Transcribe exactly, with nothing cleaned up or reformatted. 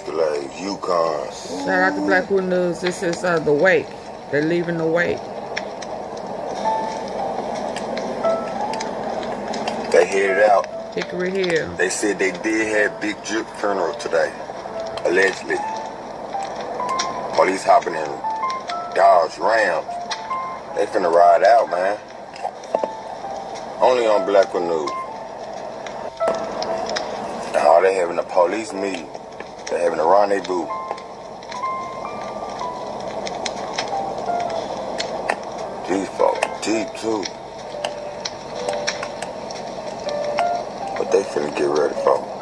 Escalade, Yukons. Shout out to Blackwood News. This is uh, the Wake. They're leaving the Wake. They headed out. Hickory Hill. They said they did have Big Jook funeral today, allegedly. Police hopping in Dodge Rams. They finna ride out, man. Only on Blackwood News. Oh, they having a police meeting. They having a rendezvous. G four, G two. What they finna get ready for?